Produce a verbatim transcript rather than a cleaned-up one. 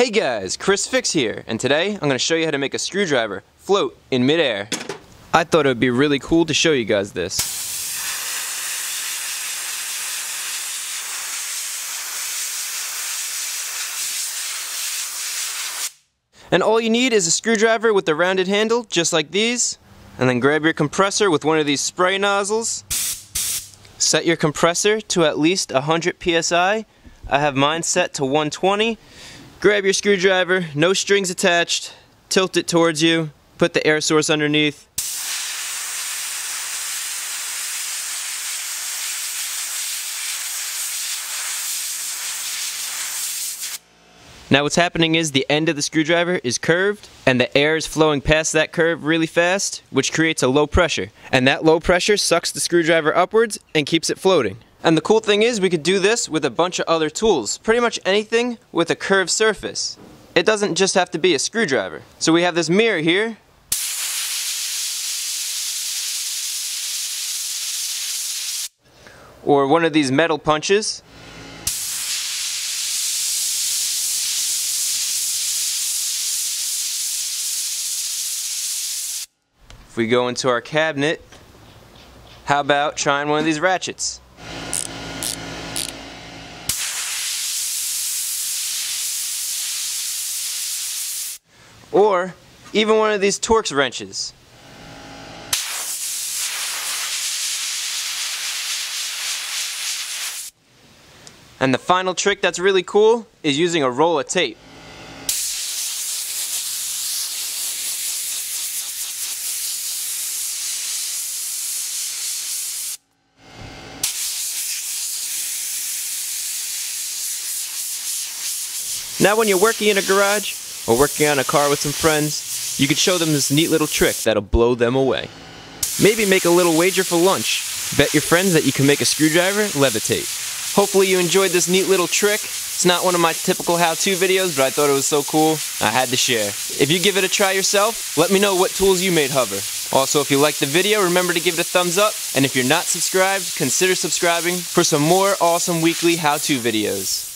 Hey guys, Chris Fix here, and today I'm going to show you how to make a screwdriver float in midair. I thought it would be really cool to show you guys this. And all you need is a screwdriver with a rounded handle, just like these, and then grab your compressor with one of these spray nozzles. Set your compressor to at least one hundred P S I. I have mine set to one twenty. Grab your screwdriver, no strings attached, tilt it towards you, put the air source underneath. Now what's happening is the end of the screwdriver is curved and the air is flowing past that curve really fast, which creates a low pressure. And that low pressure sucks the screwdriver upwards and keeps it floating. And the cool thing is we could do this with a bunch of other tools. Pretty much anything with a curved surface. It doesn't just have to be a screwdriver. So we have this mirror here. Or one of these metal punches. If we go into our cabinet, how about trying one of these ratchets? Or even one of these Torx wrenches. And the final trick that's really cool is using a roll of tape. Now when you're working in a garage, or working on a car with some friends, you could show them this neat little trick that'll blow them away. Maybe make a little wager for lunch. Bet your friends that you can make a screwdriver levitate. Hopefully you enjoyed this neat little trick. It's not one of my typical how-to videos, but I thought it was so cool, I had to share. If you give it a try yourself, let me know what tools you made hover. Also, if you liked the video, remember to give it a thumbs up, and if you're not subscribed, consider subscribing for some more awesome weekly how-to videos.